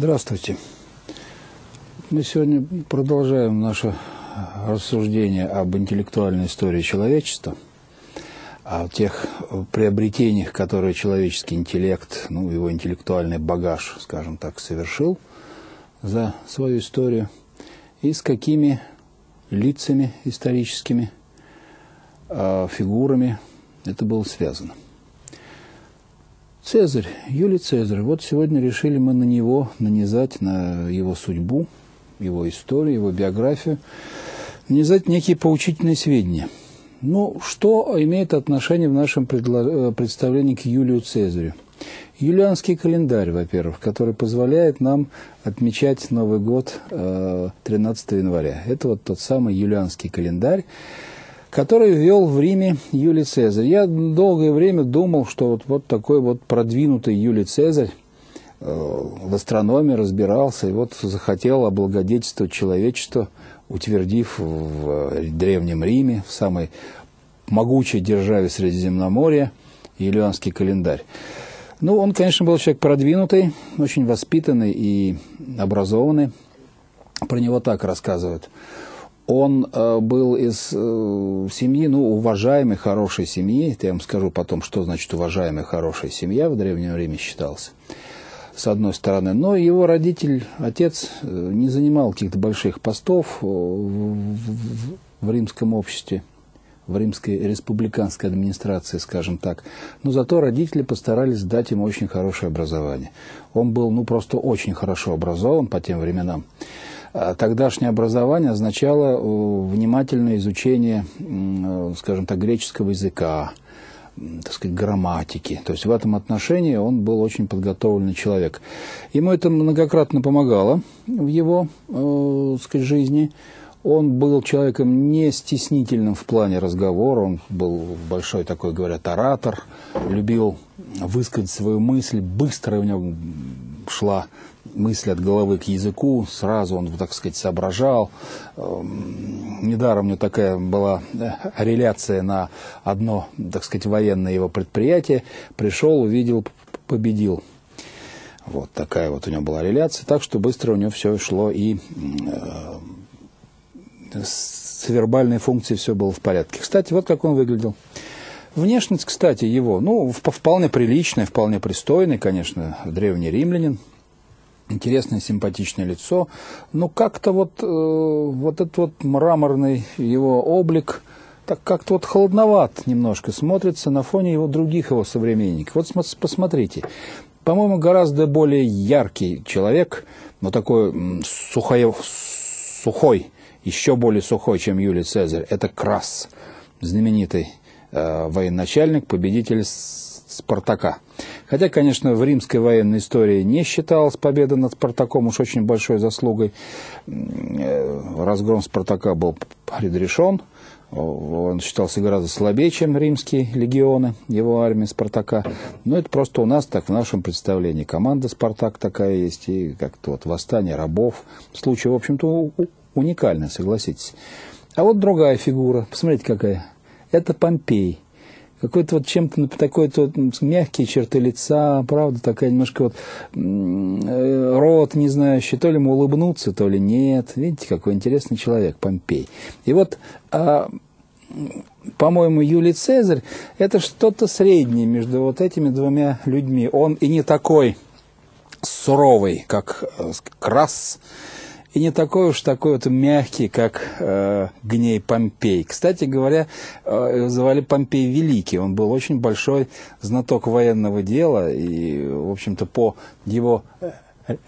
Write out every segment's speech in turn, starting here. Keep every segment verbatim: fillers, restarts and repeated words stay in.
Здравствуйте. Мы сегодня продолжаем наше рассуждение об интеллектуальной истории человечества, о тех приобретениях, которые человеческий интеллект, ну, его интеллектуальный багаж, скажем так, совершил за свою историю, и с какими лицами историческими, фигурами это было связано. Цезарь, Юлий Цезарь, вот сегодня решили мы на него нанизать, на его судьбу, его историю, его биографию, нанизать некие поучительные сведения. Ну, что имеет отношение в нашем представлении к Юлию Цезарю? Юлианский календарь, во-первых, который позволяет нам отмечать Новый год тринадцатого января. Это вот тот самый Юлианский календарь, который ввел в Риме Юлий Цезарь. Я долгое время думал, что вот, вот такой вот продвинутый Юлий Цезарь э, в астрономии разбирался и вот захотел облагодетельствовать человечество, утвердив в, в Древнем Риме, в самой могучей державе Средиземноморья, Юлианский календарь. Ну, он, конечно, был человек продвинутый, очень воспитанный и образованный. Про него так рассказывают. Он был из семьи, ну, уважаемой, хорошей семьи. Я вам скажу потом, что значит уважаемая, хорошая семья в Древнем Риме считался, с одной стороны. Но его родитель, отец, не занимал каких-то больших постов в, в, в римском обществе, в римской республиканской администрации, скажем так. Но зато родители постарались дать ему очень хорошее образование. Он был, ну, просто очень хорошо образован по тем временам. Тогдашнее образование означало внимательное изучение, скажем так, греческого языка, так сказать, грамматики. То есть в этом отношении он был очень подготовленный человек. Ему это многократно помогало в его, так сказать, жизни. Он был человеком не стеснительным в плане разговора, он был большой такой, говорят, оратор, любил высказать свою мысль, быстро у него шла мысль от головы к языку, сразу он, так сказать, соображал. Недаром у него такая была реляция на одно, так сказать, военное его предприятие. Пришел, увидел, победил. Вот такая вот у него была реляция, так что быстро у него все шло, и с вербальной функцией все было в порядке. Кстати, вот как он выглядел. Внешность, кстати, его, ну, вполне приличная, вполне пристойный, конечно, древний римлянин. Интересное, симпатичное лицо. Но как-то вот, э, вот этот вот мраморный его облик так как-то вот холодноват немножко смотрится на фоне его других его современников. Вот посмотрите. По-моему, гораздо более яркий человек, но такой сухой, сухой, еще более сухой, чем Юлий Цезарь. Это Красс, знаменитый э, военачальник, победитель Спартака. Хотя, конечно, в римской военной истории не считалась победа над Спартаком уж очень большой заслугой. Разгром Спартака был предрешен. Он считался гораздо слабее, чем римские легионы, его армия Спартака. Но это просто у нас так, в нашем представлении. Команда «Спартак» такая есть, и как-то вот восстание рабов. Случай, в общем-то, уникальный, согласитесь. А вот другая фигура, посмотрите, какая. Это Помпей. Какой-то вот чем-то такой-то мягкие черты лица, правда, такая немножко вот рот не знающий, то ли ему улыбнуться, то ли нет. Видите, какой интересный человек Помпей. И вот, а, по-моему, Юлий Цезарь – это что-то среднее между вот этими двумя людьми. Он и не такой суровый, как Красс, и не такой уж такой вот мягкий, как э, Гней Помпей. Кстати говоря, э, звали Помпей Великий. Он был очень большой знаток военного дела. И, в общем-то, по его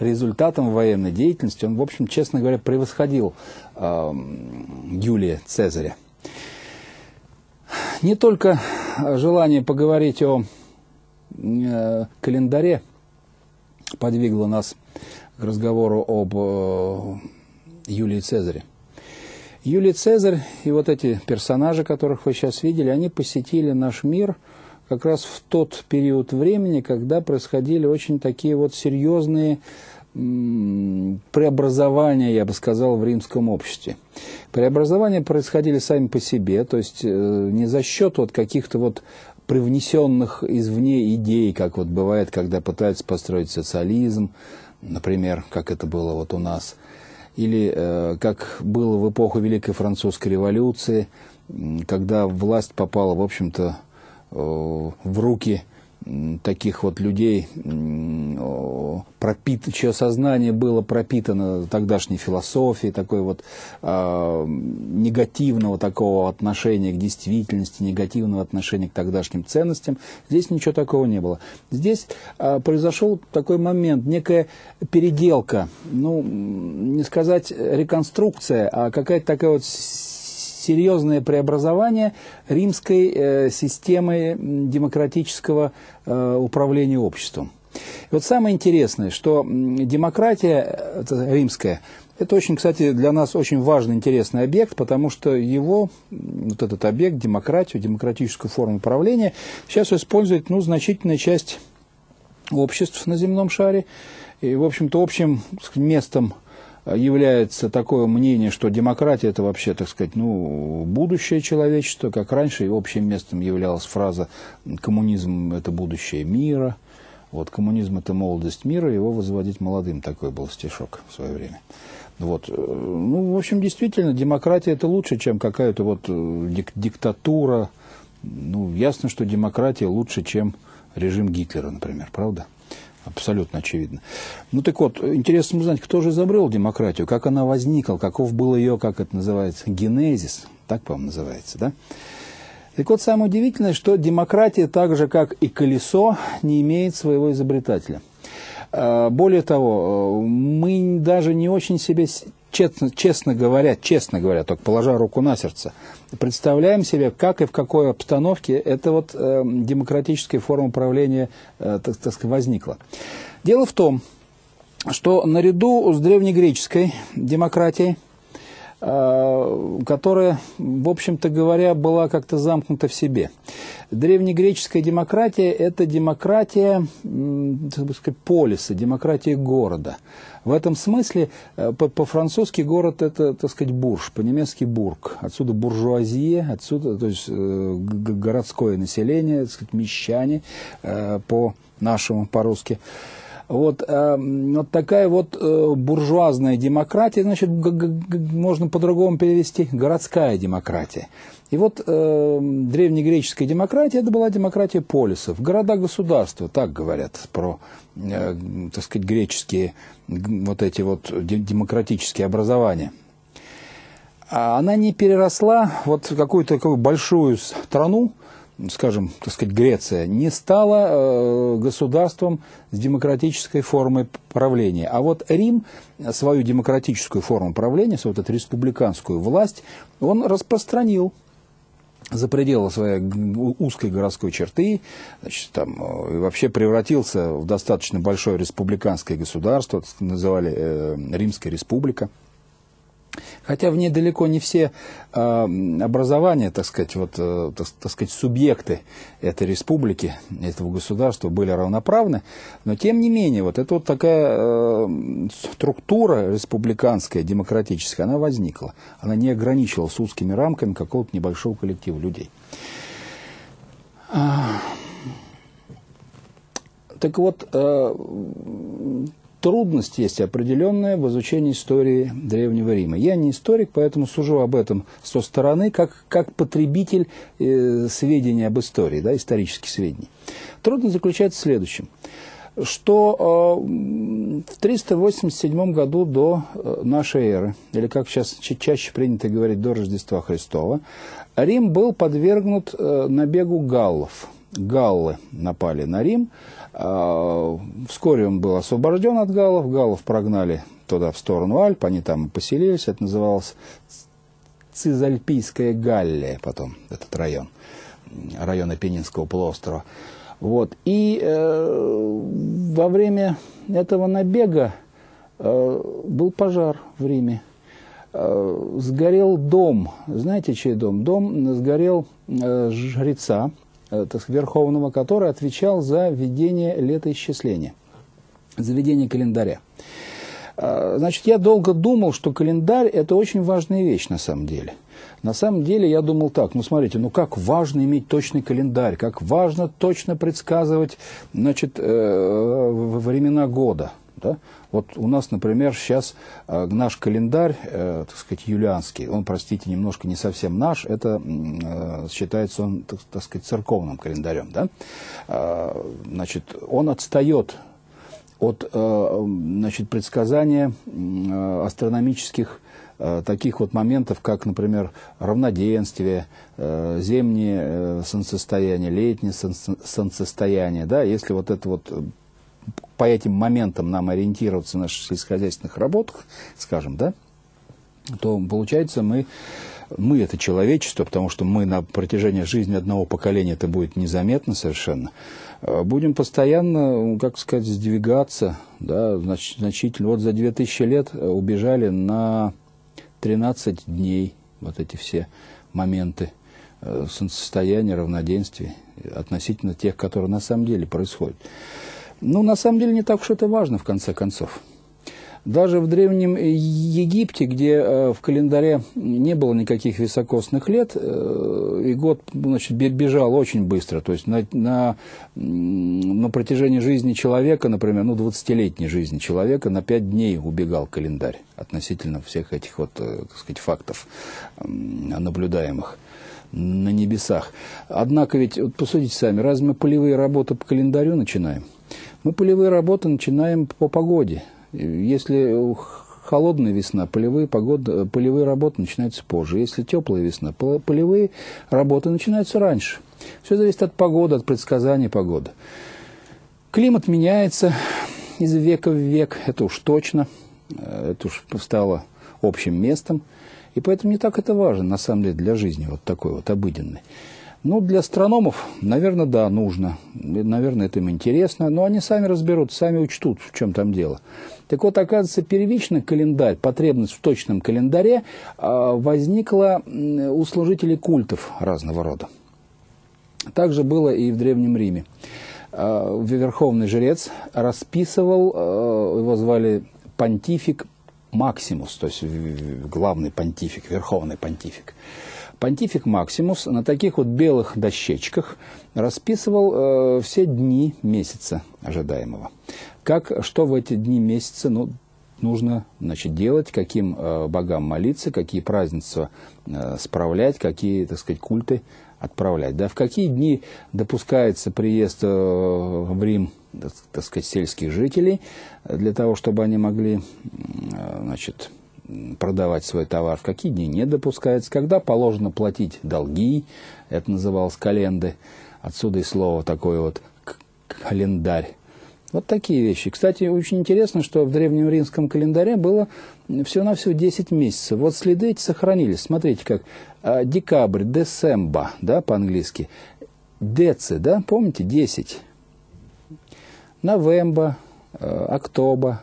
результатам военной деятельности он, в общем, честно говоря, превосходил э, Юлия Цезаря. Не только желание поговорить о э, календаре подвигло нас к разговору об э, Юлии Цезаре. Юлий Цезарь и вот эти персонажи, которых вы сейчас видели, они посетили наш мир как раз в тот период времени, когда происходили очень такие вот серьезные преобразования, я бы сказал, в римском обществе. Преобразования происходили сами по себе, то есть э, не за счет вот каких-то вот привнесенных извне идей, как вот бывает, когда пытаются построить социализм, например, как это было вот у нас, или э, как было в эпоху Великой Французской революции, когда власть попала, в общем-то, э, в руки таких вот людей, э, пропит... чье сознание было пропитано тогдашней философией, такой вот э, негативного такого отношения к действительности, негативного отношения к тогдашним ценностям. Здесь ничего такого не было. Здесь э, произошел такой момент, некая переделка, ну, не сказать реконструкция, а какая-то такая вот серьезное преобразование римской э, системы демократического э, управления обществом. И вот самое интересное, что демократия римская, это очень, кстати, для нас очень важный, интересный объект, потому что его, вот этот объект, демократию, демократическую форму управления, сейчас использует, ну, значительная часть обществ на земном шаре. И, в общем-то, общим местом является такое мнение, что демократия – это вообще, так сказать, ну, будущее человечества, как раньше, и общим местом являлась фраза «коммунизм – это будущее мира», вот, «коммунизм – это молодость мира», его возводить молодым, такой был стишок в свое время. Вот. Ну, в общем, действительно, демократия – это лучше, чем какая-то вот дик диктатура. Ну, ясно, что демократия лучше, чем режим Гитлера, например, правда? Абсолютно очевидно. Ну так вот, интересно узнать, кто же изобрел демократию, как она возникла, каков был ее, как это называется, генезис, так, по-моему, называется, да? Так вот, самое удивительное, что демократия, так же, как и колесо, не имеет своего изобретателя. Более того, мы даже не очень себе, честно, честно говоря, честно говоря, только положа руку на сердце, представляем себе, как и в какой обстановке эта вот э, демократическая форма управления э, так, так сказать, возникла. Дело в том, что наряду с древнегреческой демократией, э, которая, в общем-то говоря, была как-то замкнута в себе, древнегреческая демократия – это демократия э, полиса, демократия города. В этом смысле по-французски город – это, так сказать, бурж, по-немецки бург. Отсюда буржуазия, отсюда, то есть, городское население, так сказать, мещане по-нашему, по-русски. Вот, вот такая вот буржуазная демократия, значит, можно по-другому перевести – городская демократия. И вот э, древнегреческая демократия – это была демократия полисов, города-государства, так говорят про, э, так сказать, греческие вот эти вот демократические образования. А она не переросла вот в какую-то такую большую страну, скажем, так сказать, Греция, не стала э, государством с демократической формой правления. А вот Рим свою демократическую форму правления, свою вот эту республиканскую власть, он распространил за пределы своей узкой городской черты, значит, там, и вообще превратился в достаточно большое республиканское государство, называли э, Римская республика. Хотя в ней далеко не все э, образования, так сказать, вот, э, так, так сказать, субъекты этой республики, этого государства были равноправны, но тем не менее, вот эта вот такая э, структура республиканская, демократическая, она возникла. Она не ограничивалась узкими рамками какого-то небольшого коллектива людей. Так вот... Э, Трудность есть определенная в изучении истории Древнего Рима. Я не историк, поэтому сужу об этом со стороны, как, как потребитель э, сведений об истории, да, исторических сведений. Трудность заключается в следующем, что э, в триста восемьдесят седьмом году до нашей эры, или как сейчас чаще принято говорить, до Рождества Христова, Рим был подвергнут э, набегу галлов. Галлы напали на Рим. Вскоре он был освобожден от галлов, галлов прогнали туда, в сторону Альп, они там и поселились, это называлось Цизальпийская Галлия, потом этот район, район Апеннинского полуострова. Вот. И э, во время этого набега э, был пожар в Риме, э, сгорел дом, знаете, чей дом? Дом сгорел э, жреца, Верховного, который отвечал за введение летоисчисления, за введение календаря. Значит, я долго думал, что календарь – это очень важная вещь на самом деле. На самом деле я думал так, ну смотрите, ну как важно иметь точный календарь, как важно точно предсказывать, значит, времена года. Да? Вот у нас, например, сейчас наш календарь, так сказать, юлианский, он, простите, немножко не совсем наш, это считается он, так сказать, церковным календарем. Да? Значит, он отстает от, значит, предсказания астрономических таких вот моментов, как, например, равноденствие, зимнее солнцестояние, летнее солнцестояние. Да? Если вот это вот по этим моментам нам ориентироваться в наших сельскохозяйственных работах, скажем, да, то получается мы, мы это человечество, потому что мы на протяжении жизни одного поколения, это будет незаметно совершенно, будем постоянно, как сказать, сдвигаться, да, значительно. Вот за две тысячи лет убежали на тринадцать дней вот эти все моменты солнцестояния, равноденствия относительно тех, которые на самом деле происходят. Ну, на самом деле, не так уж это важно, в конце концов. Даже в Древнем Египте, где в календаре не было никаких високосных лет, и год, значит, бежал очень быстро. То есть на, на, на протяжении жизни человека, например, ну, двадцатилетней жизни человека, на пять дней убегал календарь относительно всех этих вот, так сказать, фактов, наблюдаемых на небесах. Однако ведь, вот посудите сами, разве мы полевые работы по календарю начинаем? Мы полевые работы начинаем по погоде. Если холодная весна, полевые, погода, полевые работы начинаются позже. Если теплая весна, полевые работы начинаются раньше. Все зависит от погоды, от предсказаний погоды. Климат меняется из века в век, это уж точно, это уж стало общим местом. И поэтому не так это важно, на самом деле, для жизни, вот такой вот обыденной. Ну, для астрономов, наверное, да, нужно. Наверное, это им интересно. Но они сами разберут, сами учтут, в чем там дело. Так вот, оказывается, первичный календарь, потребность в точном календаре возникла у служителей культов разного рода. Также было и в Древнем Риме. Верховный жрец расписывал, его звали понтифик Максимус, то есть главный понтифик, верховный понтифик. Понтифик Максимус на таких вот белых дощечках расписывал э, все дни месяца ожидаемого. Как, что в эти дни месяца ну, нужно, значит, делать, каким э, богам молиться, какие празднества э, справлять, какие, так сказать, культы отправлять. Да, в какие дни допускается приезд э, в Рим, так сказать, сельских жителей, для того, чтобы они могли, э, значит, продавать свой товар, в какие дни не допускается, когда положено платить долги, это называлось календы, отсюда и слово такое вот календарь. Вот такие вещи. Кстати, очень интересно, что в древнем римском календаре было всего-навсего десять месяцев. Вот следы эти сохранились. Смотрите, как декабрь, десемба, да, по-английски, деци, да, помните, десять, новемба, октоба,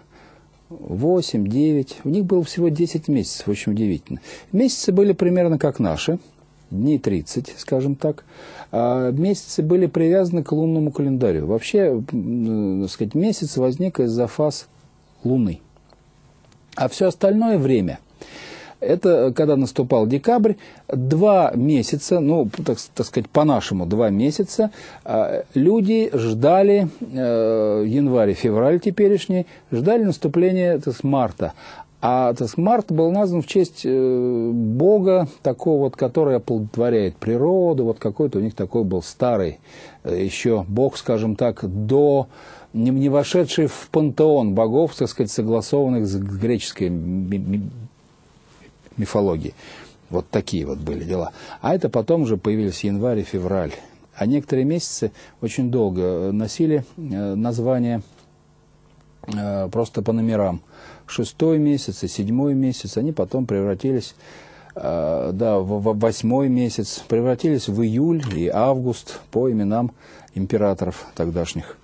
восемь, девять. У них было всего десять месяцев, очень удивительно. Месяцы были примерно как наши, дней тридцать, скажем так. А месяцы были привязаны к лунному календарю. Вообще, так сказать, месяц возник из-за фаз Луны. А все остальное время, это когда наступал декабрь, два месяца, ну, так, так сказать, по-нашему два месяца, люди ждали, э, январь-февраль теперешний, ждали наступления так, марта. А так, март был назван в честь э, бога, такого вот, который оплодотворяет природу, вот какой-то у них такой был старый э, еще бог, скажем так, до... Не, не вошедший в пантеон богов, так сказать, согласованных с греческой мифологии. Вот такие вот были дела. А это потом же появились январь и февраль. А некоторые месяцы очень долго носили название просто по номерам. Шестой месяц и седьмой месяц. Они потом превратились, да, в восьмой месяц. Превратились в июль и август по именам императоров тогдашних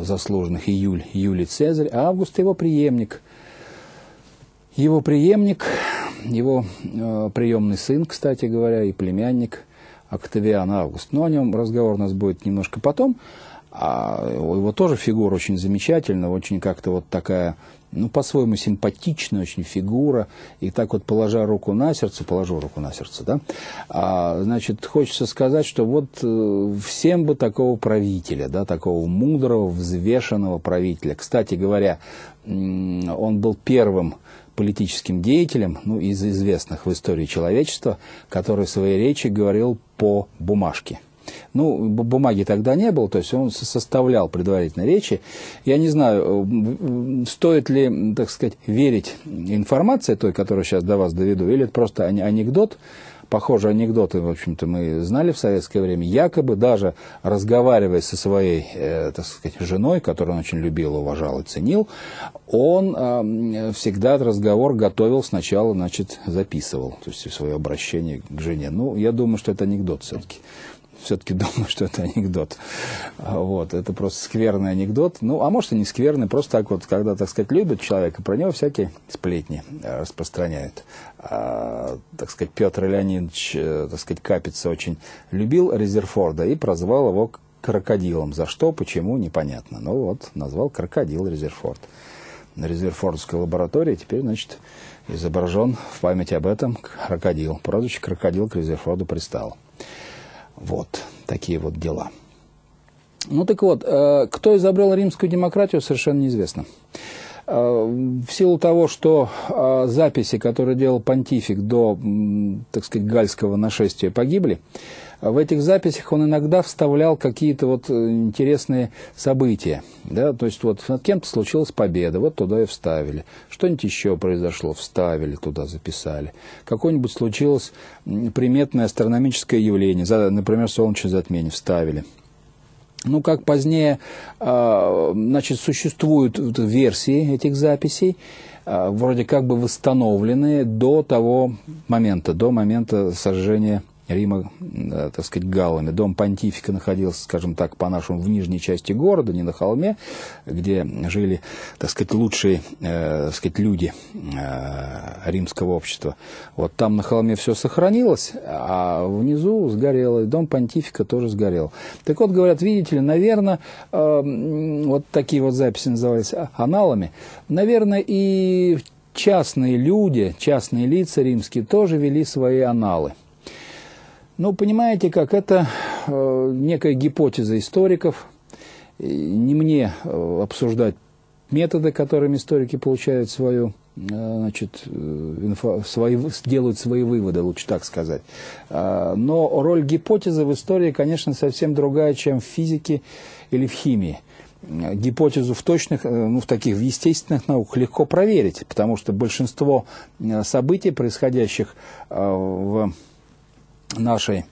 заслуженных. Июль, Юлий Цезарь, а август его преемник. Его преемник... Его э, приемный сын, кстати говоря, и племянник Октавиан Август. Но о нем разговор у нас будет немножко потом. А его тоже фигура очень замечательная, очень как-то вот такая ну, по-своему симпатичная очень фигура, и так вот, положа руку на сердце, положу руку на сердце, да, а, значит, хочется сказать, что вот всем бы такого правителя, да, такого мудрого, взвешенного правителя. Кстати говоря, он был первым политическим деятелем, ну, из известных в истории человечества, который в своей речи говорил по бумажке. Ну, бумаги тогда не было, то есть он составлял предварительно речи. Я не знаю, стоит ли, так сказать, верить информации той, которую сейчас до вас доведу, или это просто анекдот. Похожие анекдоты, в общем-то, мы знали в советское время. Якобы, даже разговаривая со своей, э, так сказать, женой, которую он очень любил, уважал и ценил, он э, всегда этот разговор готовил сначала, значит, записывал, то есть свое обращение к жене. Ну, я думаю, что это анекдот все-таки. Все-таки думаю, что это анекдот. Вот, это просто скверный анекдот. Ну, а может, и не скверный, просто так вот, когда, так сказать, любят человека, про него всякие сплетни распространяют. А, так сказать, Петр Леонидович, так сказать, Капица очень любил Резерфорда и прозвал его крокодилом. За что, почему, непонятно. Ну, вот, назвал крокодил Резерфорд. На Резерфордской лаборатории теперь, значит, изображен в память об этом крокодил. Прозвище крокодил к Резерфорду пристало. Вот такие вот дела. Ну так вот, кто изобрел римскую демократию, совершенно неизвестно. В силу того, что записи, которые делал понтифик до, так сказать, гальского нашествия, погибли, в этих записях он иногда вставлял какие-то вот интересные события. Да? То есть вот над кем-то случилась победа, вот туда и вставили. Что-нибудь еще произошло, вставили, туда записали. Какое-нибудь случилось приметное астрономическое явление, например, солнечное затмение, вставили. Ну, как позднее, значит, существуют версии этих записей, вроде как бы восстановленные до того момента, до момента сожжения Рима, так сказать, галлами. Дом понтифика находился, скажем так, по-нашему, в нижней части города, не на холме, где жили, так сказать, лучшие, так сказать, люди римского общества. Вот там на холме все сохранилось, а внизу сгорело, и дом понтифика тоже сгорел. Так вот, говорят, видите ли, наверное, вот такие вот записи назывались аналами, наверное, и частные люди, частные лица римские тоже вели свои аналы. Ну, понимаете, как это э, некая гипотеза историков, не мне э, обсуждать методы, которыми историки получают свою, э, значит, инфо, свои, делают свои выводы, лучше так сказать. Э, но роль гипотезы в истории, конечно, совсем другая, чем в физике или в химии. Гипотезу в точных, ну, в таких естественных науках легко проверить, потому что большинство событий, происходящих э, в нашей,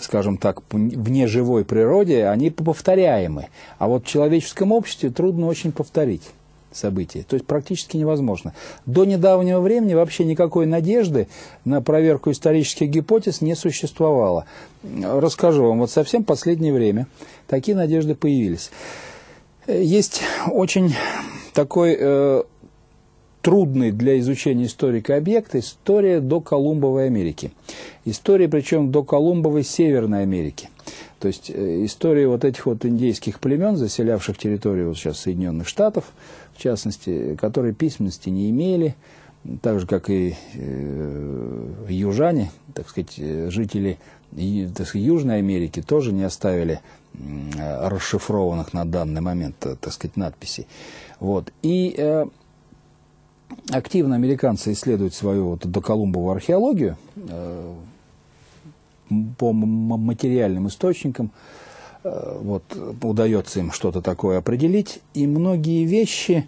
скажем так, вне живой природе, они повторяемы. А вот в человеческом обществе трудно очень повторить события. То есть практически невозможно. До недавнего времени вообще никакой надежды на проверку исторических гипотез не существовало. Расскажу вам, вот совсем в последнее время такие надежды появились. Есть очень такой э, трудный для изучения историка объект — история до Колумбовой Америки. История, причем до Колумбовой Северной Америки. То есть история вот этих вот индейских племен, заселявших территорию вот сейчас Соединенных Штатов, в частности, которые письменности не имели, так же, как и э, южане, так сказать, жители так сказать, Южной Америки тоже не оставили э, расшифрованных на данный момент, так сказать, надписей. Вот. И э, активно американцы исследуют свою вот доколумбовую археологию э, по материальным источникам. Э, вот, удается им что-то такое определить. И многие вещи,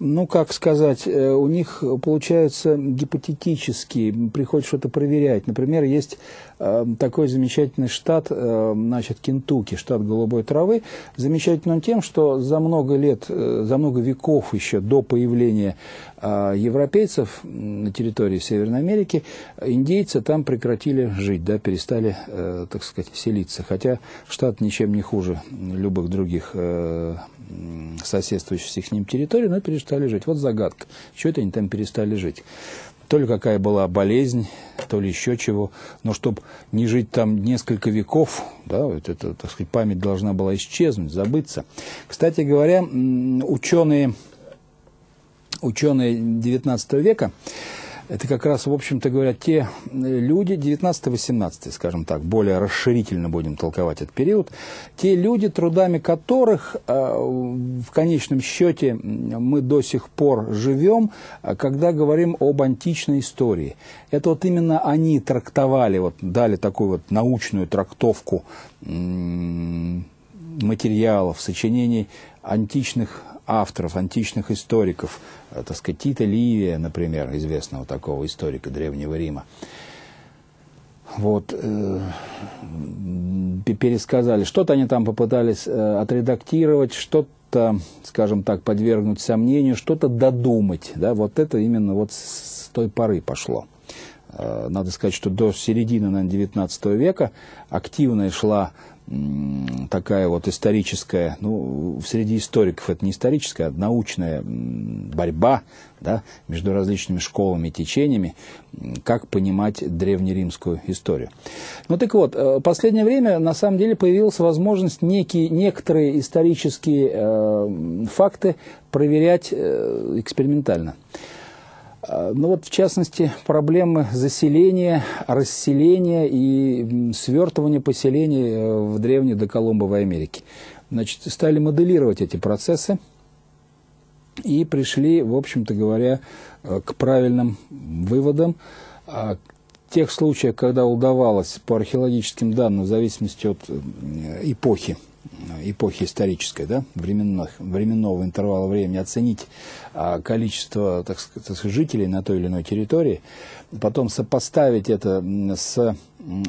ну, как сказать, э, у них получаются гипотетические, приходится что-то проверять. Например, есть э, такой замечательный штат, э, значит, Кентукки, штат голубой травы. Замечательный он тем, что за много лет, э, за много веков еще до появления европейцев на территории Северной Америки, индейцы там прекратили жить, да, перестали, э, так сказать, селиться. Хотя штат ничем не хуже любых других э, соседствующих с ним территорий, но перестали жить. Вот загадка. Чего это они там перестали жить? То ли какая была болезнь, то ли еще чего. Но чтобы не жить там несколько веков, да, вот это, так сказать, память должна была исчезнуть, забыться. Кстати говоря, ученые ученые девятнадцатого века, это как раз, в общем-то говоря, те люди, девятнадцатый-восемнадцатый, скажем так, более расширительно будем толковать этот период, те люди, трудами которых в конечном счете мы до сих пор живем, когда говорим об античной истории. Это вот именно они трактовали, вот, дали такую вот научную трактовку материалов, сочинений античных авторов, античных историков, так сказать, Тита Ливия, например, известного такого историка Древнего Рима. Вот, э, пересказали, что-то они там попытались э, отредактировать, что-то, скажем так, подвергнуть сомнению, что-то додумать, да, вот это именно вот с, с той поры пошло. Э, надо сказать, что до середины, наверное, девятнадцатого века активно шла такая вот историческая, ну, среди историков это не историческая, а научная борьба, да, между различными школами и течениями, как понимать древнеримскую историю. Ну, так вот, в последнее время, на самом деле, появилась возможность некие, некоторые исторические э, факты проверять э, экспериментально. Ну вот, в частности, проблемы заселения, расселения и свертывания поселений в древней доколумбовой Америке. Значит, стали моделировать эти процессы и пришли, в общем-то говоря, к правильным выводам. В тех случаях, когда удавалось по археологическим данным, в зависимости от эпохи, эпохи исторической, да, временных, временного интервала времени, оценить а, количество, так сказать, жителей на той или иной территории, потом сопоставить это с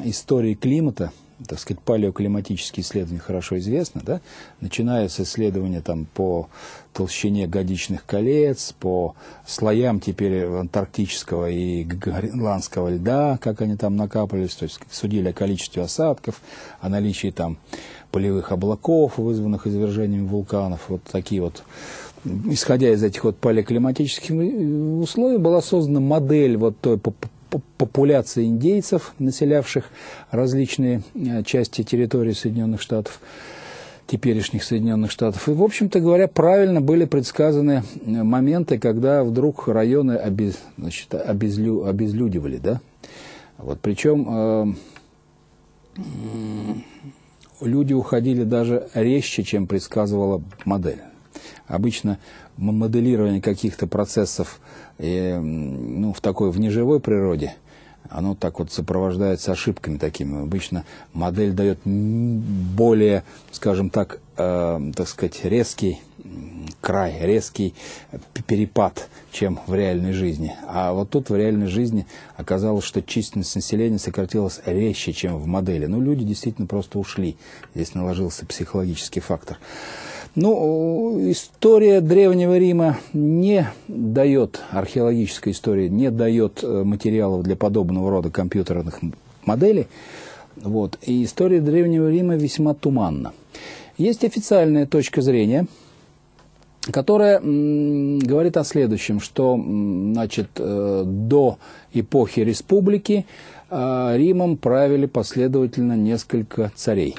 историей климата, так сказать, палеоклиматические исследования хорошо известны, да, начиная с исследования там, по толщине годичных колец, по слоям теперь антарктического и гренландского льда, как они там накапливались, то есть судили о количестве осадков, о наличии там полевых облаков, вызванных извержениями вулканов, вот такие вот. Исходя из этих вот палеоклиматических условий, была создана модель вот той популяции индейцев, населявших различные части территории Соединенных Штатов, теперешних Соединенных Штатов. И, в общем-то говоря, правильно были предсказаны моменты, когда вдруг районы обез, значит, обезлю, обезлюдивали, да? Вот, причем э, люди уходили даже резче, чем предсказывала модель. Обычно моделирование каких-то процессов э, ну, в такой внеживой природе, оно так вот сопровождается ошибками такими. Обычно модель дает более, скажем так, э, так сказать, резкий край, резкий перепад, чем в реальной жизни. А вот тут в реальной жизни оказалось, что численность населения сократилась резче, чем в модели. Ну, люди действительно просто ушли. Здесь наложился психологический фактор. Ну, история Древнего Рима не дает, археологическая история не дает материалов для подобного рода компьютерных моделей. Вот. И история Древнего Рима весьма туманна. Есть официальная точка зрения, которая говорит о следующем, что, значит, до эпохи республики Римом правили последовательно несколько царей.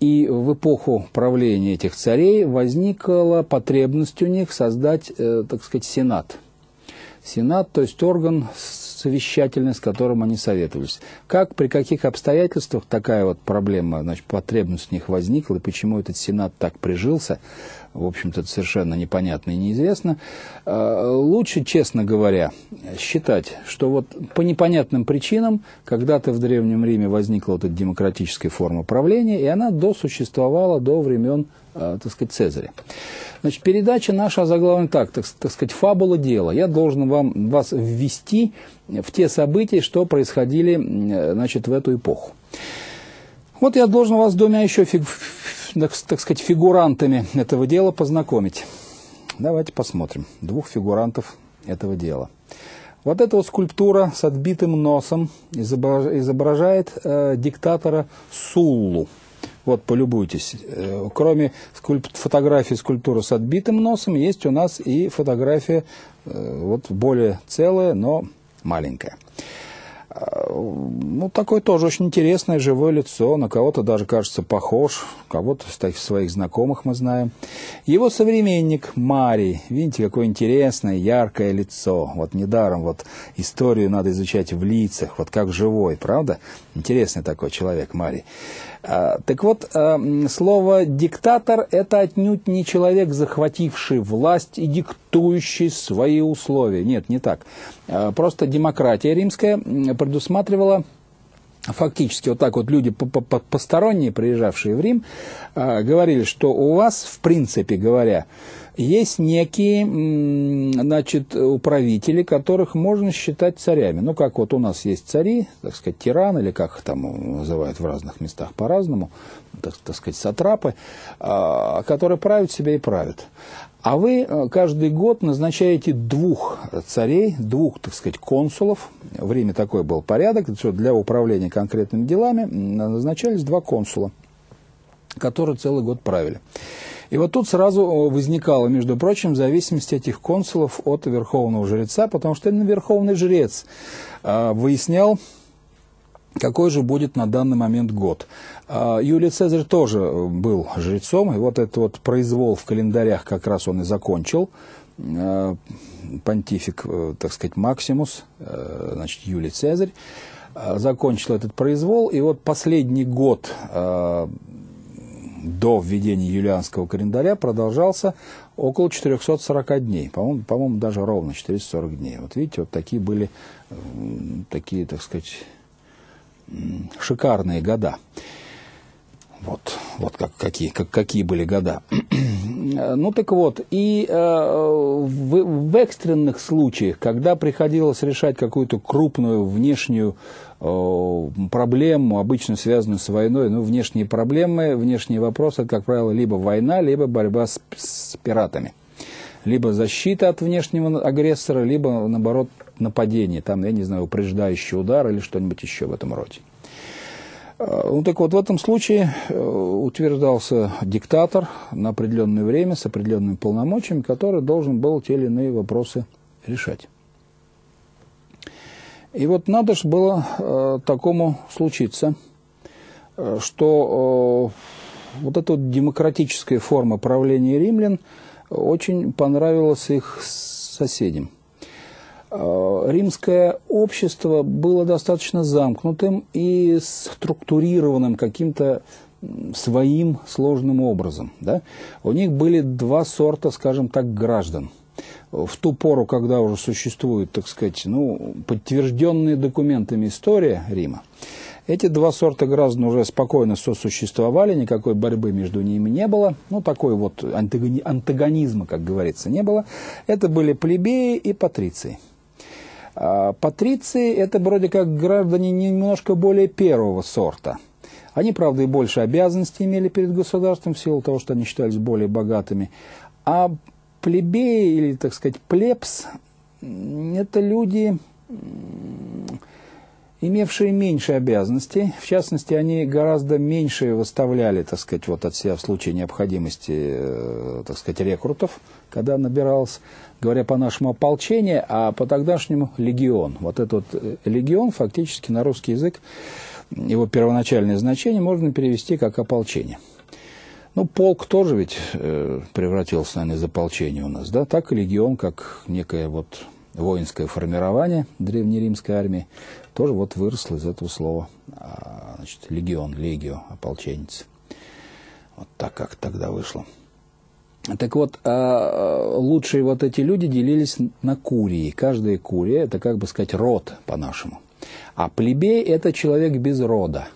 И в эпоху правления этих царей возникла потребность у них создать, так сказать, сенат. Сенат, то есть орган совещательный, с которым они советовались. Как, при каких обстоятельствах такая вот проблема, значит, потребность у них возникла, и почему этот сенат так прижился, в общем-то, совершенно непонятно и неизвестно. Лучше, честно говоря, считать, что вот по непонятным причинам когда-то в Древнем Риме возникла вот эта демократическая форма правления, и она досуществовала до времен, так сказать, Цезаря. Значит, передача наша озаглавлена так, так, так сказать, фабула дела. Я должен вам, вас ввести в те события, что происходили, значит, в эту эпоху. Вот я должен вас двумя еще фиг... так сказать, фигурантами этого дела познакомить. Давайте посмотрим. Двух фигурантов этого дела. Вот эта вот скульптура с отбитым носом изображает э, диктатора Суллу. Вот, полюбуйтесь. Э, кроме скульп... фотографии скульптуры с отбитым носом, есть у нас и фотография э, вот, более целая, но маленькая. Ну, такое тоже очень интересное, живое лицо, на кого-то даже, кажется, похож, кого-то из своих знакомых мы знаем. Его современник Марий, видите, какое интересное, яркое лицо. Вот недаром вот историю надо изучать в лицах, вот как живой, правда? Интересный такой человек Марий. Так вот, слово «диктатор» – это отнюдь не человек, захвативший власть и диктующий свои условия. Нет, не так. Просто демократия римская предусматривала фактически вот так вот люди посторонние, приезжавшие в Рим, говорили, что у вас, в принципе говоря, есть некие, значит, управители, которых можно считать царями. Ну, как вот у нас есть цари, так сказать, тираны, или как их там называют в разных местах по-разному, так, так сказать, сатрапы, которые правят себя и правят. А вы каждый год назначаете двух царей, двух, так сказать, консулов. В Риме такой был порядок, для управления конкретными делами назначались два консула, которые целый год правили. И вот тут сразу возникала, между прочим, зависимость этих консулов от верховного жреца, потому что именно верховный жрец выяснял, какой же будет на данный момент год. Юлий Цезарь тоже был жрецом, и вот этот вот произвол в календарях как раз он и закончил. Понтифик, так сказать, Максимус, значит, Юлий Цезарь, закончил этот произвол, и вот последний год до введения юлианского календаря продолжался около четырёхсот сорока дней, по-моему, по-моему, даже ровно четыреста сорок дней. Вот видите, вот такие были, такие, так сказать, шикарные года. Вот, вот как, какие, как, какие были года. Ну так вот, и э, в, в экстренных случаях, когда приходилось решать какую-то крупную внешнюю э, проблему, обычно связанную с войной, ну внешние проблемы, внешние вопросы, это, как правило, либо война, либо борьба с, с пиратами. Либо защита от внешнего агрессора, либо, наоборот, нападение, там, я не знаю, упреждающий удар или что-нибудь еще в этом роде. Ну, так вот, в этом случае утверждался диктатор на определенное время с определенными полномочиями, который должен был те или иные вопросы решать. И вот надо же было такому случиться, что вот эта вот демократическая форма правления римлян очень понравилось их соседям. Римское общество было достаточно замкнутым и структурированным каким-то своим сложным образом. Да? У них были два сорта, скажем так, граждан. В ту пору, когда уже существует, так сказать, ну, подтвержденные документами история Рима, эти два сорта граждан уже спокойно сосуществовали, никакой борьбы между ними не было, ну, такой вот антагони- антагонизма, как говорится, не было. Это были плебеи и патриции. А патриции – это вроде как граждане немножко более первого сорта. Они, правда, и больше обязанностей имели перед государством в силу того, что они считались более богатыми. А плебеи, или, так сказать, плебс – это люди, имевшие меньше обязанностей, в частности, они гораздо меньше выставляли, так сказать, вот от себя в случае необходимости, так сказать, рекрутов, когда набиралось, говоря по-нашему, ополчение, а по-тогдашнему легион. Вот этот легион фактически на русский язык, его первоначальное значение можно перевести как ополчение. Ну, полк тоже ведь превратился, наверное, из ополчения у нас, да, так и легион, как некое вот воинское формирование древнеримской армии тоже вот выросло из этого слова, значит, легион, легио, ополченец. Вот так как тогда вышло. Так вот, лучшие вот эти люди делились на курии. Каждая курия – это, как бы сказать, род по-нашему. А плебей – это человек без рода.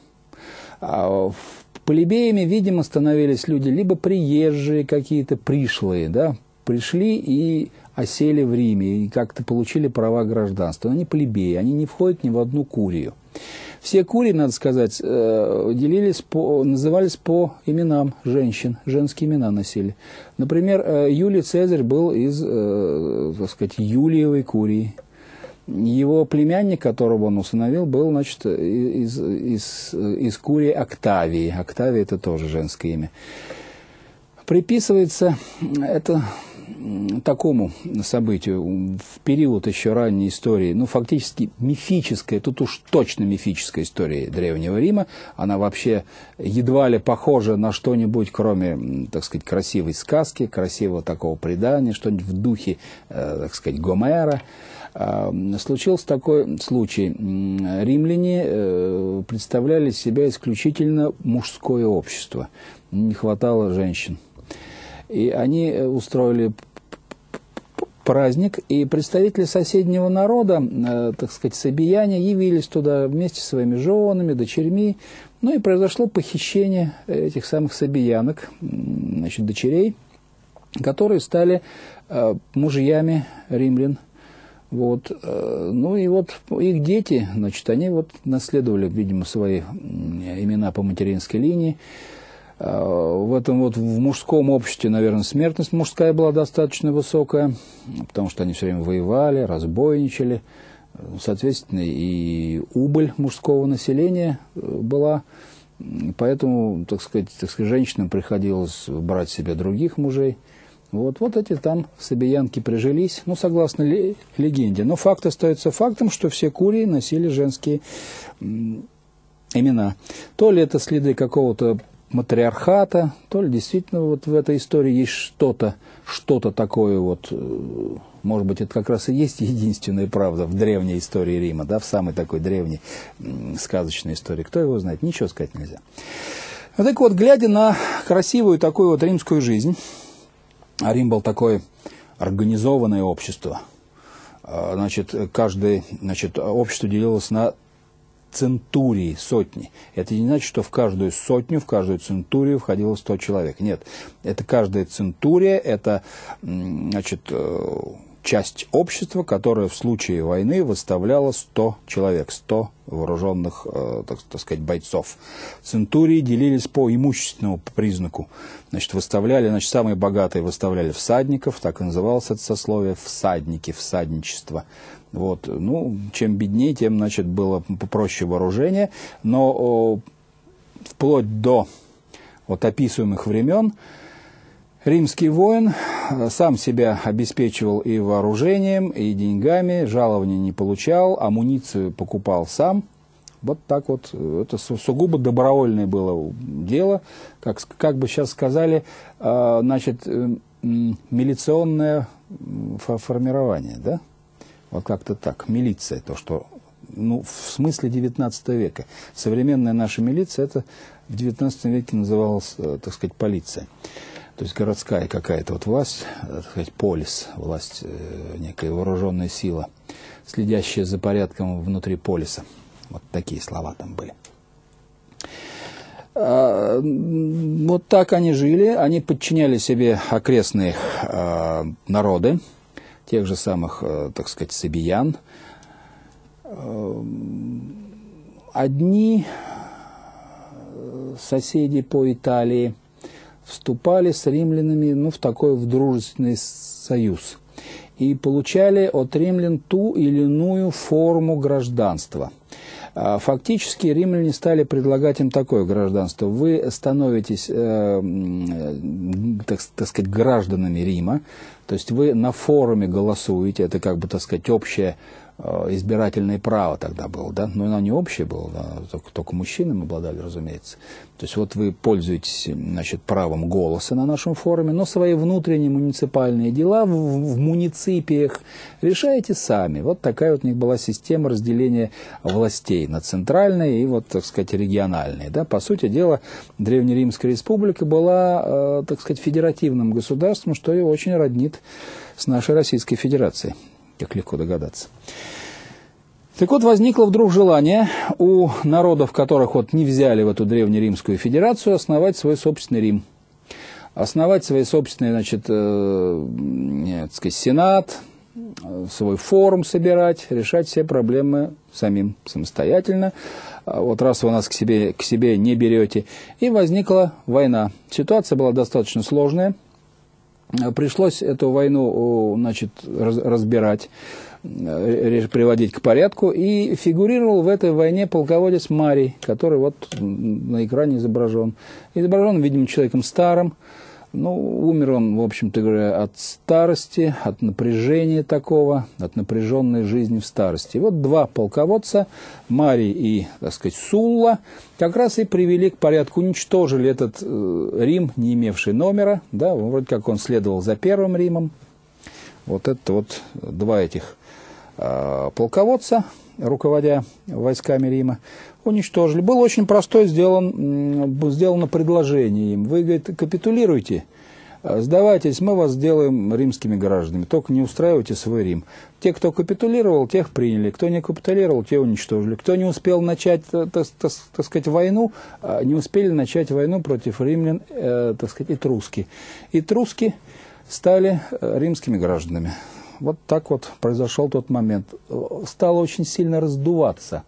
Плебеями, видимо, становились люди либо приезжие какие-то, пришлые, да, пришли и осели в Риме и как-то получили права гражданства. Они плебеи, они не входят ни в одну курию. Все курии, надо сказать, делились по, назывались по именам женщин, женские имена носили. Например, Юлий Цезарь был из, так сказать, Юлиевой курии. Его племянник, которого он усыновил, был, значит, из, из, из курии Октавии. Октавия – это тоже женское имя. Приписывается это такому событию в период еще ранней истории, ну, фактически мифической, тут уж точно мифической истории Древнего Рима, она вообще едва ли похожа на что-нибудь, кроме, так сказать, красивой сказки, красивого такого предания, что-нибудь в духе, так сказать, Гомера. Случился такой случай. Римляне представляли из себя исключительно мужское общество. Не хватало женщин. И они устроили праздник, и представители соседнего народа, так сказать, сабияне, явились туда вместе со своими женами, дочерьми. Ну и произошло похищение этих самых сабиянок, значит, дочерей, которые стали мужьями римлян. Вот. Ну и вот их дети, значит, они вот наследовали, видимо, свои имена по материнской линии. В этом вот в мужском обществе, наверное, смертность мужская была достаточно высокая, потому что они все время воевали, разбойничали. Соответственно, и убыль мужского населения была. Поэтому, так сказать, так сказать, женщинам приходилось брать себе других мужей. Вот, вот эти там сабиянки прижились, ну, согласно легенде. Но факт остается фактом, что все курии носили женские имена. То ли это следы какого-то матриархата, то ли действительно вот в этой истории есть что-то, что-то такое вот, может быть, это как раз и есть единственная правда в древней истории Рима, да, в самой такой древней сказочной истории. Кто его знает, ничего сказать нельзя. Ну, так вот, глядя на красивую такую вот римскую жизнь, а Рим был такое организованное общество. Значит, каждое, значит, общество делилось на центурии, сотни. Это не значит, что в каждую сотню, в каждую центурию входило сто человек. Нет, это каждая центурия, это, значит, часть общества, которая в случае войны выставляла сто человек, сто вооруженных, так, так сказать, бойцов. Центурии делились по имущественному признаку. Значит, выставляли, значит, самые богатые выставляли всадников, так и называлось это сословие, всадники, всадничество. Вот. Ну, чем беднее, тем, значит, было попроще вооружение, но о, вплоть до вот описываемых времен римский воин сам себя обеспечивал и вооружением, и деньгами, жалования не получал, амуницию покупал сам. Вот так вот. Это сугубо добровольное было дело. Как, как бы сейчас сказали, значит, милиционное формирование, да? Вот как-то так. Милиция, то, что, ну, в смысле девятнадцатого века. Современная наша милиция, это в девятнадцатом веке называлась, так сказать, полиция. То есть городская какая-то вот власть, так сказать, полис, власть, э, некая вооруженная сила, следящая за порядком внутри полиса. Вот такие слова там были. А, вот так они жили, они подчиняли себе окрестные э, народы, тех же самых, э, так сказать, сабиян. Одни соседи по Италии вступали с римлянами, ну, в такой в дружественный союз и получали от римлян ту или иную форму гражданства. Фактически римляне стали предлагать им такое гражданство. Вы становитесь, э, так, так сказать, гражданами Рима, то есть вы на форуме голосуете, это как бы, так сказать, общее избирательное право тогда было, да, но оно не общее было, да? только, только мужчинам обладали, разумеется. То есть вот вы пользуетесь, значит, правом голоса на нашем форуме, но свои внутренние муниципальные дела в, в муниципиях решаете сами. Вот такая вот у них была система разделения властей на центральные и, вот, так сказать, региональные. Да? По сути дела, Древнеримская республика была, э, так сказать, федеративным государством, что ее очень роднит с нашей Российской Федерацией. Как легко догадаться. Так вот, возникло вдруг желание у народов, которых вот не взяли в эту древнеримскую федерацию, основать свой собственный Рим. Основать свой собственный, значит, э, так сказать, сенат, свой форум собирать, решать все проблемы самим самостоятельно. Вот раз вы нас к себе, к себе не берете. И возникла война. Ситуация была достаточно сложная. Пришлось эту войну, значит, разбирать, приводить к порядку. И фигурировал в этой войне полководец Марий, который вот на экране изображен. Изображен, видимо, человеком старым, Ну, умер он, в общем-то говоря, от старости, от напряжения такого, от напряженной жизни в старости. И вот два полководца, Марий и, так сказать, Сулла, как раз и привели к порядку, уничтожили этот э, Рим, не имевший номера, да, вроде как он следовал за первым Римом. Вот это вот два этих э, полководца, руководя войсками Рима, уничтожили. Было очень простое сделан, сделано предложение им. Вы, говорит, капитулируйте, сдавайтесь, мы вас сделаем римскими гражданами, только не устраивайте свой Рим. Те, кто капитулировал, тех приняли, кто не капитулировал, те уничтожили. Кто не успел начать, так, так, так сказать, войну, не успели начать войну против римлян, так сказать, этруски. Этруски стали римскими гражданами. Вот так вот произошел тот момент. Стало очень сильно раздуваться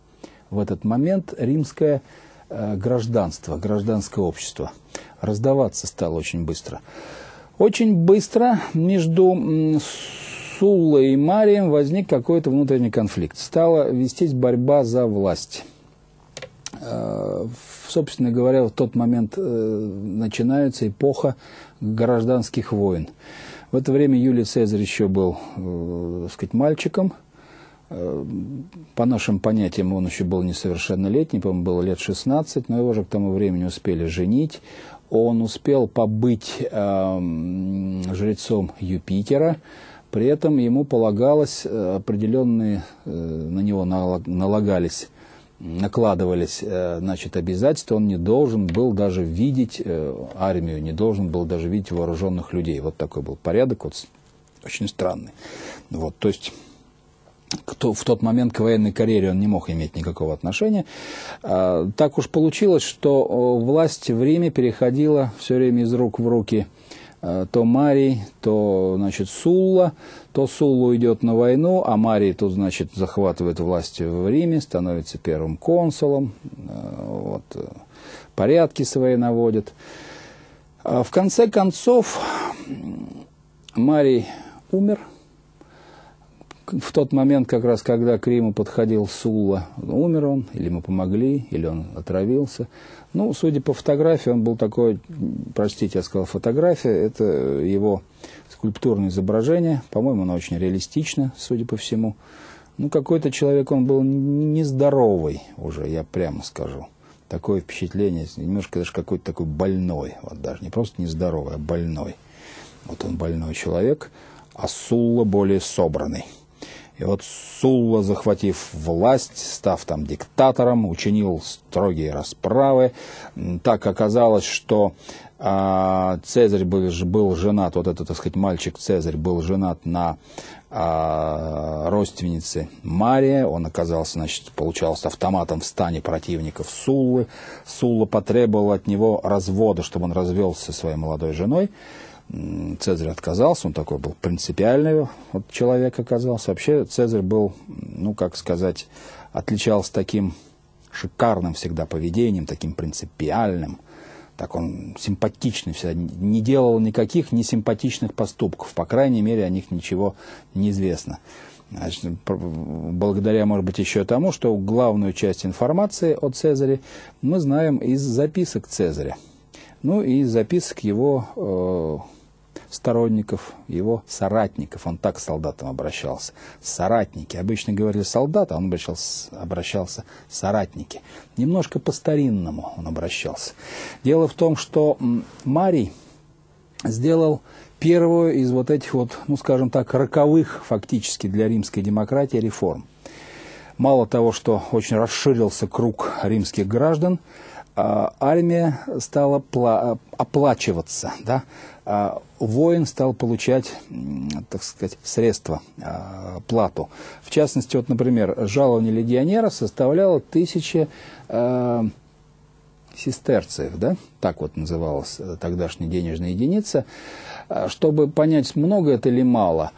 в этот момент римское э, гражданство, гражданское общество. Раздаваться стало очень быстро. Очень быстро между Суллой и Марием возник какой-то внутренний конфликт. Стала вестись борьба за власть. Э, собственно говоря, в тот момент э, начинается эпоха гражданских войн. В это время Юлий Цезарь еще был, э, так сказать, мальчиком. По нашим понятиям он еще был несовершеннолетний, по-моему, было лет шестнадцать, но его же к тому времени успели женить. Он успел побыть э, жрецом Юпитера, при этом ему полагалось определенные, э, на него налагались, накладывались э, значит, обязательства, он не должен был даже видеть э, армию, не должен был даже видеть вооруженных людей. Вот такой был порядок, вот, очень странный. Вот, то есть... Кто в тот момент к военной карьере он не мог иметь никакого отношения. Так уж получилось, что власть в Риме переходила все время из рук в руки. То Марий, то, значит, Сулла, то Сулла уйдет на войну, а Марий тут, значит, захватывает власть в Риме, становится первым консулом, вот, порядки свои наводит. В конце концов, Марий умер. В тот момент, как раз, когда к Риму подходил Сулла, умер он, или ему помогли, или он отравился. Ну, судя по фотографии, он был такой, простите, я сказал фотография, это его скульптурное изображение, по-моему, оно очень реалистично, судя по всему. Ну, какой-то человек, он был нездоровый уже, я прямо скажу. Такое впечатление, немножко даже какой-то такой больной, вот даже не просто нездоровый, а больной. Вот он больной человек, а Сулла более собранный. И вот Сулла, захватив власть, став там диктатором, учинил строгие расправы. Так оказалось, что э, Цезарь был, был женат, вот этот, так сказать, мальчик Цезарь был женат на э, родственнице Мария. Он оказался, значит, получался автоматом в стане противников Суллы. Сулла потребовал от него развода, чтобы он развелся со своей молодой женой. Цезарь отказался, он такой был принципиальный вот человек оказался. Вообще Цезарь был, ну как сказать, отличался таким шикарным всегда поведением, таким принципиальным. Так он симпатичный всегда, не делал никаких несимпатичных поступков, по крайней мере о них ничего не известно. Значит, благодаря, может быть, еще тому, что главную часть информации о Цезаре мы знаем из записок Цезаря. Ну и записок его э, сторонников, его соратников. Он так к солдатам обращался. Соратники. Обычно говорили солдат, а он обращался, обращался соратники. Немножко по-старинному он обращался. Дело в том, что Марий сделал первую из вот этих вот, ну скажем так, роковых фактически для римской демократии реформ. Мало того, что очень расширился круг римских граждан, армия стала оплачиваться, да? Воин стал получать, так сказать, средства, плату. В частности, вот, например, жалование легионера составляло тысячи э, сестерцев, да? Так вот называлась тогдашняя денежная единица. Чтобы понять, много это или мало,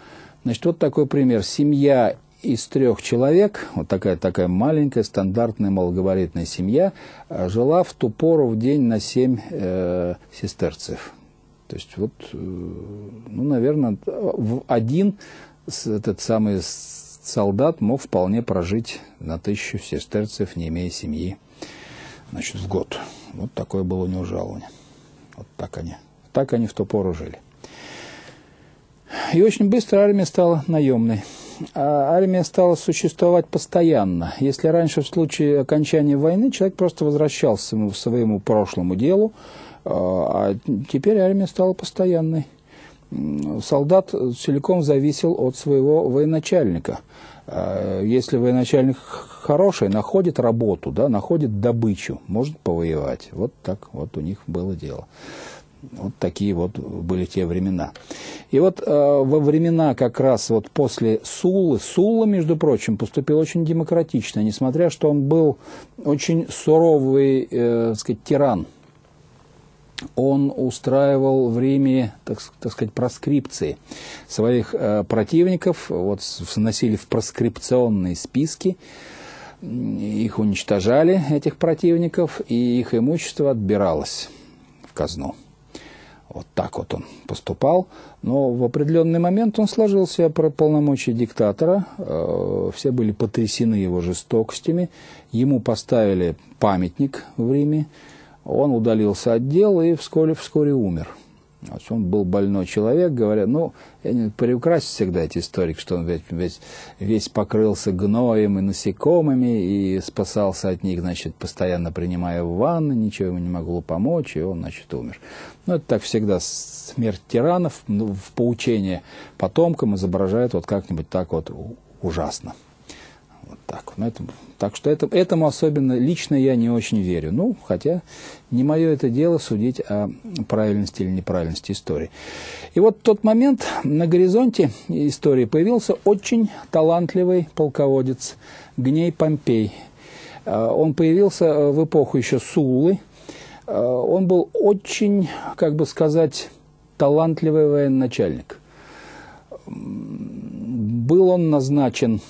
значит, вот такой пример. Семья из трех человек, вот такая, такая маленькая, стандартная, малогабаритная семья, жила в ту пору в день на семь э, сестерцев. То есть, вот, э, ну, наверное, в один этот самый солдат мог вполне прожить на тысячу сестерцев, не имея семьи, значит, в год. Вот такое было у него жалование. Вот так они Так они в ту пору жили. И очень быстро армия стала наемной. А армия стала существовать постоянно. Если раньше в случае окончания войны человек просто возвращался к своему прошлому делу, а теперь армия стала постоянной. Солдат целиком зависел от своего военачальника. Если военачальник хороший, находит работу, да, находит добычу, может повоевать. Вот так вот у них было дело. Вот такие вот были те времена. И вот э, во времена как раз вот после Суллы, Сулла, между прочим, поступил очень демократично, несмотря что он был очень суровый, э, так сказать, тиран. Он устраивал в Риме, так, так сказать, проскрипции своих э, противников, вот вносили в проскрипционные списки. Их уничтожали, этих противников, и их имущество отбиралось в казну. Вот так вот он поступал, но в определенный момент он сложил в себя полномочия диктатора, все были потрясены его жестокостями, ему поставили памятник в Риме, он удалился от дел и вскоре, вскоре умер. Он был больной человек, говорят, ну, я не приукрасил всегда эти истории, что он весь, весь, весь покрылся гноем и насекомыми, и спасался от них, значит, постоянно принимая ванны, ничего ему не могло помочь, и он, значит, умер. Ну, это так всегда, смерть тиранов, ну, в поучение потомкам изображают вот как-нибудь так вот ужасно. Вот так вот. Этому, так что это, этому особенно лично я не очень верю. Ну, хотя не мое это дело судить о правильности или неправильности истории. И вот в тот момент на горизонте истории появился очень талантливый полководец Гней Помпей. Он появился в эпоху еще Суллы. Он был очень, как бы сказать, талантливый военачальник. Был он назначен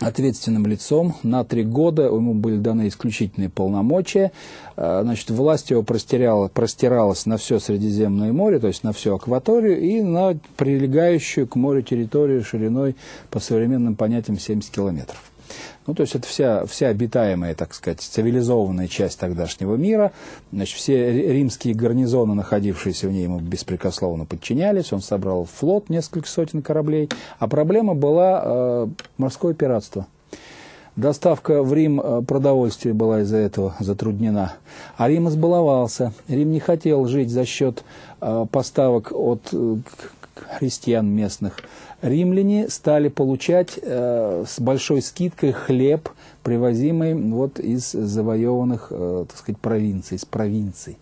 ответственным лицом на три года, ему были даны исключительные полномочия, значит, власть его простирала, простиралась на все Средиземное море, то есть на всю акваторию и на прилегающую к морю территорию шириной по современным понятиям семьдесят километров. Ну, то есть это вся, вся обитаемая, так сказать, цивилизованная часть тогдашнего мира. Значит, все римские гарнизоны, находившиеся в ней, ему беспрекословно подчинялись. Он собрал флот, несколько сотен кораблей. А проблема была э, морское пиратство. Доставка в Рим продовольствия была из-за этого затруднена. А Рим избаловался. Рим не хотел жить за счет э, поставок от э, христиан местных. Римляне стали получать э, с большой скидкой хлеб, привозимый вот из завоеванных, э, так сказать, провинций, из провинций.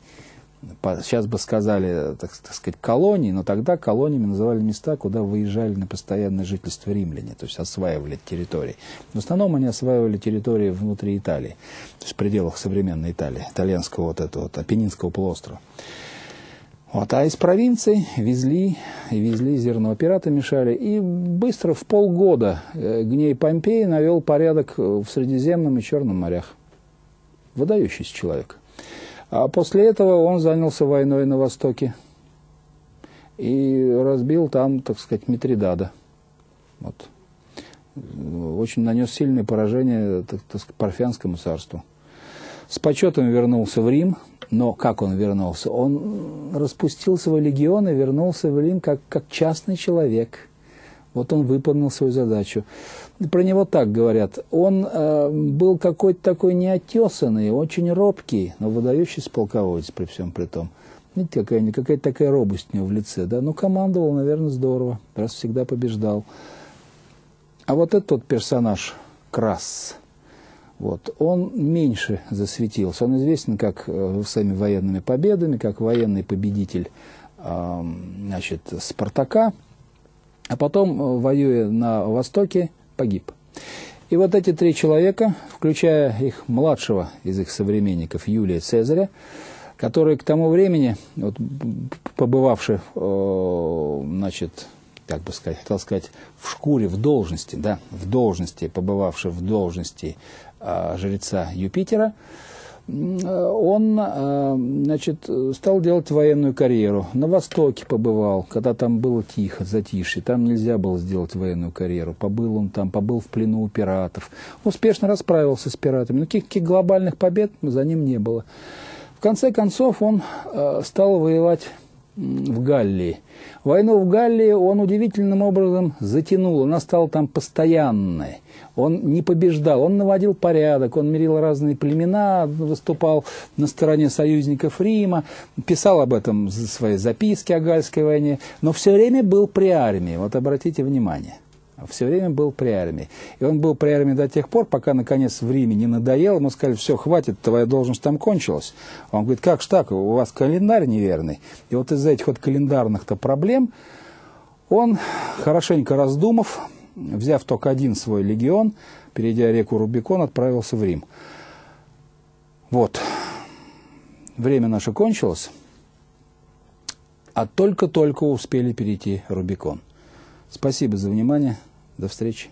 По, сейчас бы сказали, так, так сказать, колонии, но тогда колониями называли места, куда выезжали на постоянное жительство римляне, то есть осваивали территории. В основном они осваивали территории внутри Италии, то есть в пределах современной Италии, итальянского вот этого вот, Апеннинского полуострова. Вот, а из провинции везли, везли зерно, пираты мешали. И быстро, в полгода, Гней Помпей навел порядок в Средиземном и Черном морях. Выдающийся человек. А после этого он занялся войной на Востоке и разбил там, так сказать, Митридада. Вот. Очень нанес сильное поражение, так, так сказать, Парфянскому царству. С почетом вернулся в Рим. Но как он вернулся? Он распустил свой легион и вернулся в Рим как, как частный человек. Вот он выполнил свою задачу. Про него так говорят. Он э, был какой-то такой неотесанный, очень робкий, но выдающийся полководец при всем при том. Видите, какая-то какая такая робость у него в лице. Да? Ну, командовал, наверное, здорово, раз всегда побеждал. А вот этот вот персонаж, Красс, вот. Он меньше засветился, он известен как э, своими военными победами, как военный победитель э, значит, Спартака, а потом, воюя на Востоке, погиб. И вот эти три человека, включая их младшего из их современников Юлия Цезаря, который к тому времени, вот, побывавший, э, значит, как бы сказать, хотел сказать, в шкуре, в должности, да, в должности, побывавший в должности э, жреца Юпитера, он, э, значит, стал делать военную карьеру. На Востоке побывал, когда там было тихо, затишье, там нельзя было сделать военную карьеру. Побыл он там, побыл в плену у пиратов, успешно расправился с пиратами, но каких-то глобальных побед за ним не было. В конце концов он э, стал воевать в Галлии. Войну в Галлии он удивительным образом затянул, она стала там постоянной. Он не побеждал, он наводил порядок, он мирил разные племена, выступал на стороне союзников Рима, писал об этом в своей записке о Гальской войне, но все время был при армии, вот обратите внимание. Все время был при армии. И он был при армии до тех пор, пока, наконец, в Риме не надоело. Ему сказали, все, хватит, твоя должность там кончилась. Он говорит, как ж так, у вас календарь неверный. И вот из-за этих вот календарных-то проблем он, хорошенько раздумав, взяв только один свой легион, перейдя реку Рубикон, отправился в Рим. Вот. Время наше кончилось, а только-только успели перейти Рубикон. Спасибо за внимание. До встречи.